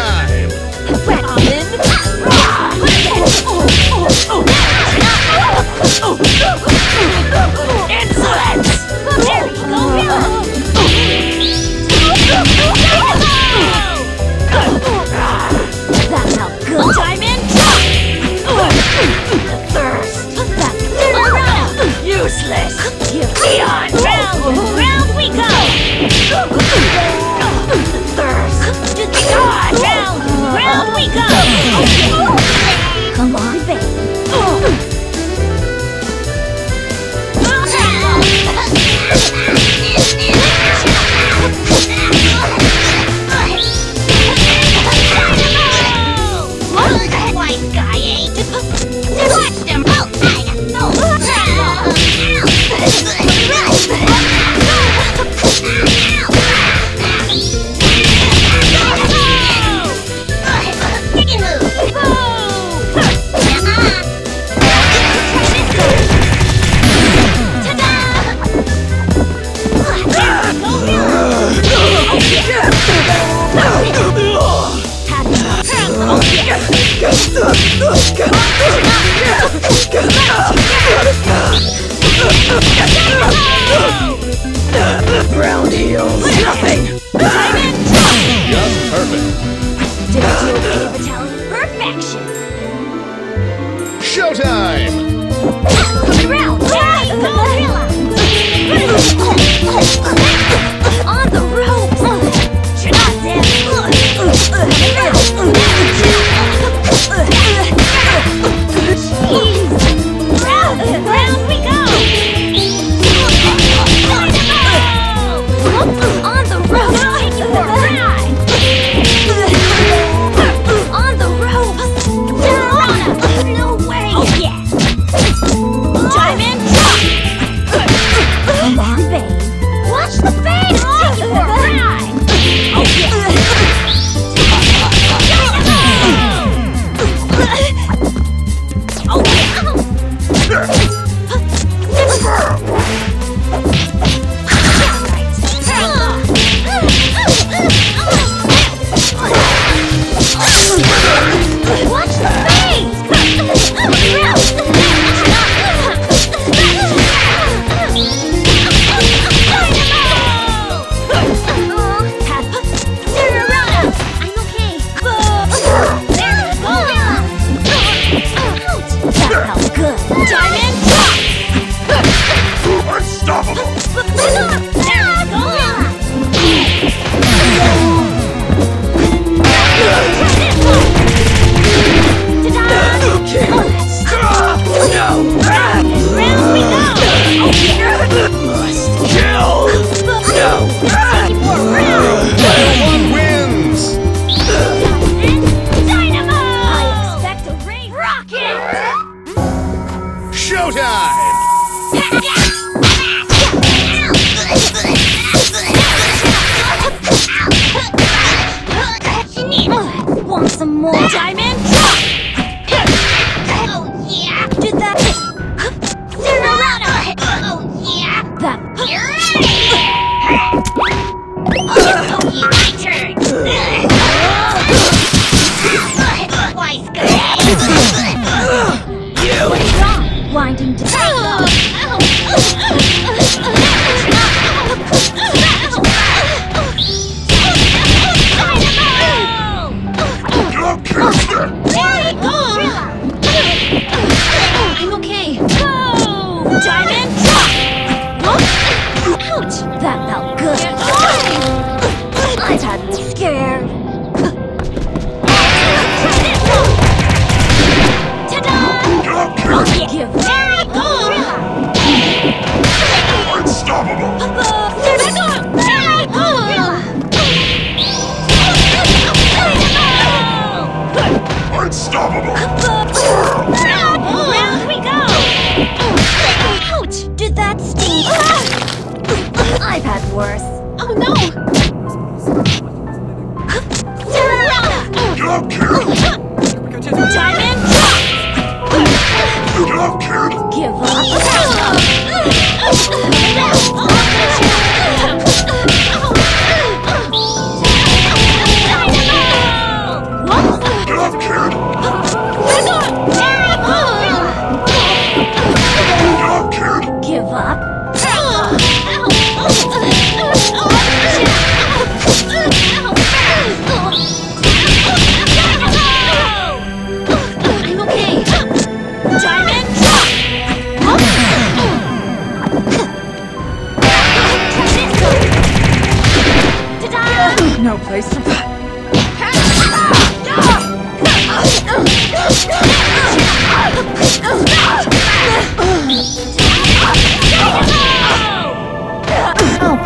time! Insolence! There you go! That's how good time in! Thirst! Useless! Beyond! Round we go! Thirst! Round we go! Come on, babe! Look, white guy ate! Watch them both! Brown heels, nothing! Just perfect! Did you okay, Battalion? Perfection! Showtime! Round Giant Gorilla! On the ropes! You're not dead! Round we go! On the road, take you for a ride. On the road, no way. Oh yeah. Diamond drop. Come on, babe. Watch the face. Take you for a ride. Oh yeah. Watch the face! Turn around! I'm okay. There we go! Ouch! That felt good. Diamond drop! Unstoppable! There we go!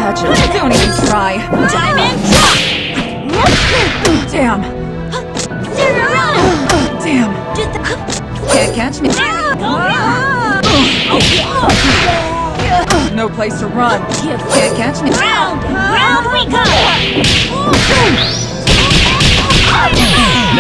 pageant. Don't even try. Diamond drop! Damn. Damn. Can't catch me. No place to run. Can't catch me. Round we go!